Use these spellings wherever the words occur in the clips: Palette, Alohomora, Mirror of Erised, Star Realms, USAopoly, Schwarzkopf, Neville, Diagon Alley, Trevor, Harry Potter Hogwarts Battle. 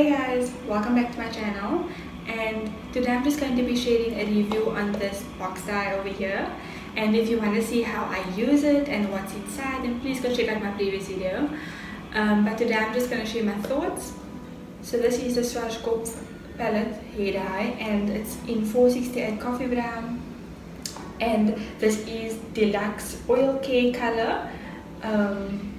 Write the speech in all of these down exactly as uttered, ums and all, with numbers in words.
Hey guys, welcome back to my channel, and today I'm just going to be sharing a review on this box dye over here. And if you want to see how I use it and what's inside, then please go check out my previous video. Um, but today I'm just going to share my thoughts. So this is the Schwarzkopf palette hair dye, and it's in four sixty-eight coffee brown, and this is deluxe oil care color. Um,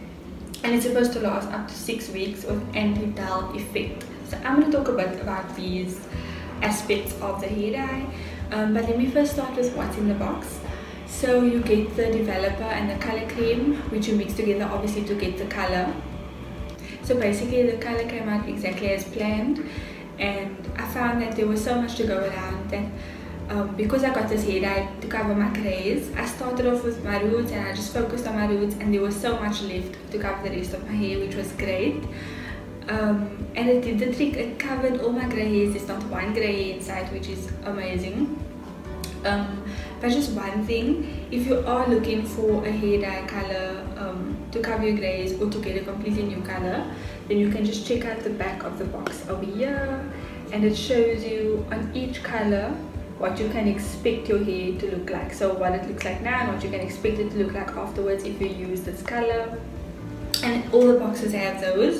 And it's supposed to last up to six weeks with anti-dull effect. So I'm going to talk a bit about these aspects of the hair dye. Um, but let me first start with what's in the box. So you get the developer and the color cream, which you mix together obviously to get the color. So basically the color came out exactly as planned. And I found that there was so much to go around that um, because I got this hair dye to cover my grays, I started off with my roots and I just focused on my roots, and there was so much left to cover the rest of my hair, which was great. Um, and it did the trick. It covered all my grey hairs. There's not one grey hair inside, which is amazing. Um, but just one thing, if you are looking for a hair dye color um, to cover your greys or to get a completely new color, then you can just check out the back of the box over here, and it shows you on each color what you can expect your hair to look like. So what it looks like now and what you can expect it to look like afterwards if you use this color. And all the boxes have those.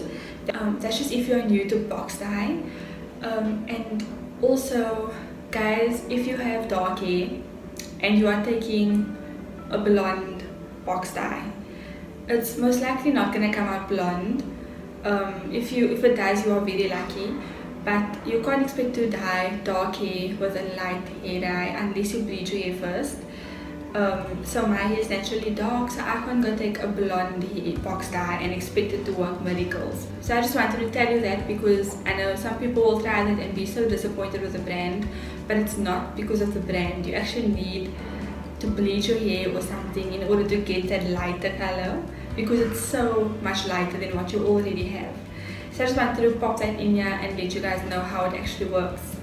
Um, that's just if you're new to box dye. Um, and also, guys, if you have dark hair and you are taking a blonde box dye, it's most likely not going to come out blonde. Um, if you if it does, you are very lucky. But you can't expect to dye dark hair with a light hair dye unless you bleach your hair first. Um, so my hair is naturally dark, so I can't go take a blonde hair box dye and expect it to work miracles. So I just wanted to tell you that, because I know some people will try that and be so disappointed with the brand, but it's not because of the brand. You actually need to bleach your hair or something in order to get that lighter color, because it's so much lighter than what you already have. So I just wanted to pop that in here and let you guys know how it actually works.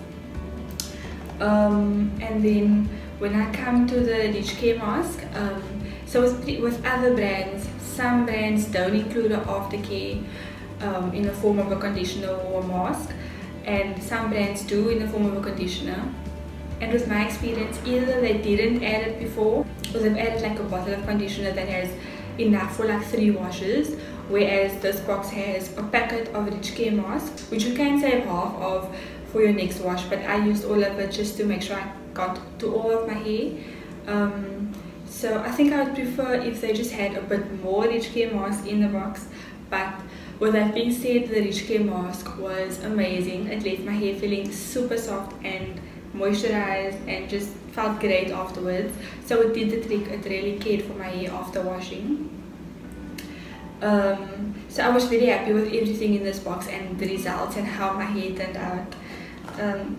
Um, and then when I come to the Rich Care mask, um, so with, with other brands, some brands don't include an aftercare um, in the form of a conditioner or a mask, and some brands do in the form of a conditioner. And with my experience, either they didn't add it before, or they've added like a bottle of conditioner that has enough for like three washes, whereas this box has a packet of Rich Care masks, which you can save half of for your next wash, but I used all of it just to make sure I got to all of my hair. Um, so I think I would prefer if they just had a bit more Rich Care mask in the box, but with that being said, the Rich Care mask was amazing. It left my hair feeling super soft and moisturized and just felt great afterwards. So it did the trick. It really cared for my hair after washing. Um, so I was very happy with everything in this box and the results and how my hair turned out. Um,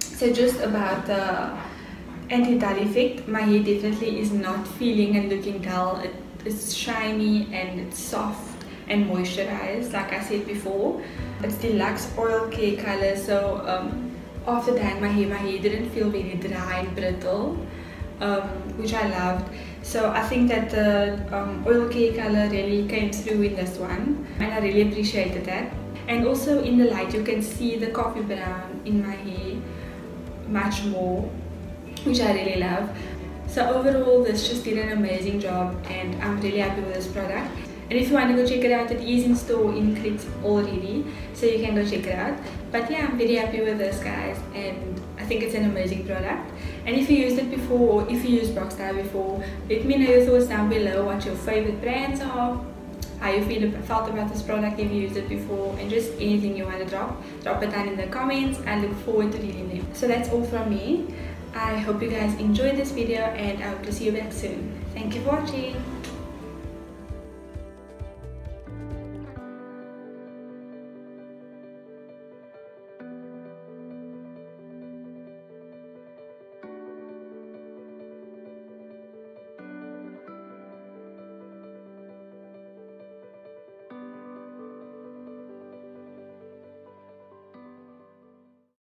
so just about the anti-dull effect, my hair definitely is not feeling and looking dull. It, it's shiny and it's soft and moisturized, like I said before. It's deluxe oil care color, so um, after dyeing my hair, my hair didn't feel very dry and brittle, um, which I loved. So I think that the um, oil care color really came through in this one, and I really appreciated that. And also in the light you can see the coffee brown in my hair much more, which I really love. So overall this just did an amazing job, and I'm really happy with this product. And if you want to go check it out, it is in store in Clicks already, so you can go check it out. But yeah, I'm very happy with this, guys, and I think it's an amazing product. And if you used it before, or if you used box dye before, let me know your thoughts down below, what your favorite brands are, how you feel, felt about this product if you used it before, and just anything you want to drop, drop it down in the comments. I look forward to reading them. So that's all from me. I hope you guys enjoyed this video, and I hope to see you back soon. Thank you for watching.